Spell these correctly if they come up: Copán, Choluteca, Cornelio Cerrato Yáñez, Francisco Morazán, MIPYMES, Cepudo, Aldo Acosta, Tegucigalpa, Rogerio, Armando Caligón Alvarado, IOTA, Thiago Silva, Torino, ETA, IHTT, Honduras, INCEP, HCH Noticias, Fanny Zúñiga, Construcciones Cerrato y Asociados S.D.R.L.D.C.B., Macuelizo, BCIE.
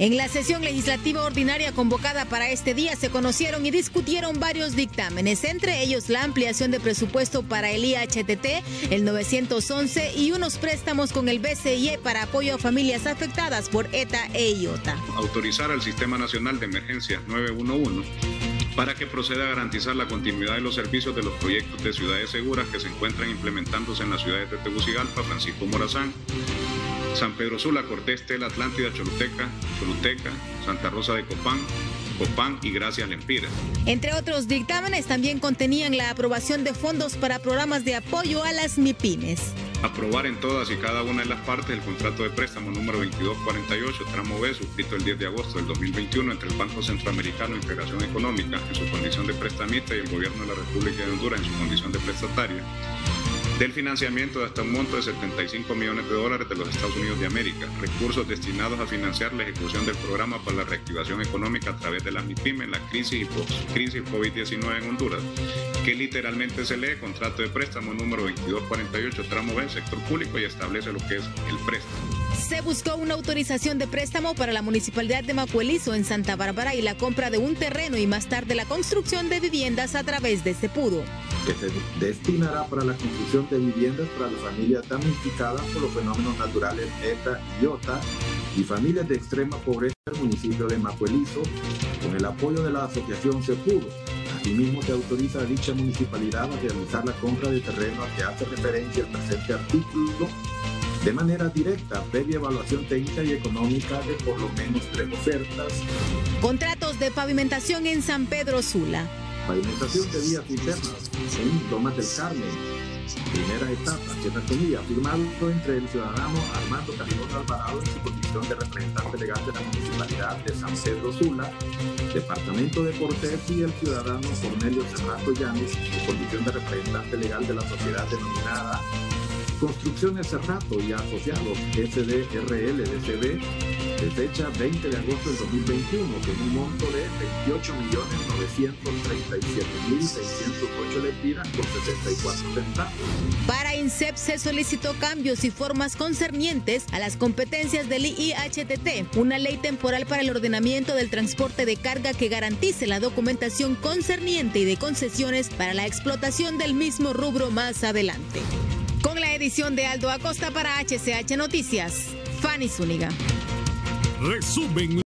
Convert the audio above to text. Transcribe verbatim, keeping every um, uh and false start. En la sesión legislativa ordinaria convocada para este día se conocieron y discutieron varios dictámenes, entre ellos la ampliación de presupuesto para el I H T T, el novecientos once y unos préstamos con el B C I E para apoyo a familias afectadas por ETA e IOTA. Autorizar al Sistema Nacional de Emergencias nueve uno uno. Para que proceda a garantizar la continuidad de los servicios de los proyectos de ciudades seguras que se encuentran implementándose en las ciudades de Tegucigalpa, Francisco Morazán, San Pedro Sula, Cortés, Tela, Atlántida, Choluteca, Choluteca, Santa Rosa de Copán, Copán y Gracias Lempira. Entre otros dictámenes también contenían la aprobación de fondos para programas de apoyo a las MIPYMES. Aprobar en todas y cada una de las partes el contrato de préstamo número veintidós cuarenta y ocho, tramo B, suscrito el diez de agosto del dos mil veintiuno entre el Banco Centroamericano de Integración Económica en su condición de prestamista y el Gobierno de la República de Honduras en su condición de prestataria, del financiamiento de hasta un monto de setenta y cinco millones de dólares de los Estados Unidos de América, recursos destinados a financiar la ejecución del programa para la reactivación económica a través de las MIPYMES, la crisis y post-crisis COVID diecinueve en Honduras, que literalmente se lee contrato de préstamo número veintidós cuarenta y ocho, tramo B, sector público, y establece lo que es el préstamo. Se buscó una autorización de préstamo para la municipalidad de Macuelizo en Santa Bárbara y la compra de un terreno y más tarde la construcción de viviendas a través de Cepudo. Que se destinará para la construcción de viviendas para las familias damnificadas por los fenómenos naturales ETA y IOTA y familias de extrema pobreza del municipio de Macuelizo con el apoyo de la asociación Cepudo. Asimismo se autoriza a dicha municipalidad a realizar la compra de terreno a que hace referencia el presente artículo de manera directa, previa evaluación técnica y económica de por lo menos tres ofertas. Contratos de pavimentación en San Pedro Sula. Pavimentación de vías internas en Lomas del Carmen, primera etapa, cierta comida, firmado entre el ciudadano Armando Caligón Alvarado en su condición de representante legal de la municipalidad de San Pedro Sula, departamento de Cortés, y el ciudadano Cornelio Cerrato Yáñez en su condición de representante legal de la sociedad denominada Construcciones Cerrato y Asociados S D R L D C B de fecha veinte de agosto del dos mil veintiuno con un monto de veintiocho millones novecientos treinta y siete mil seiscientos ocho lempiras con sesenta y cuatro centavos. Para INCEP se solicitó cambios y formas concernientes a las competencias del I H T T, una ley temporal para el ordenamiento del transporte de carga que garantice la documentación concerniente y de concesiones para la explotación del mismo rubro más adelante. Con la edición de Aldo Acosta para H C H Noticias, Fanny Zúñiga. Resumen.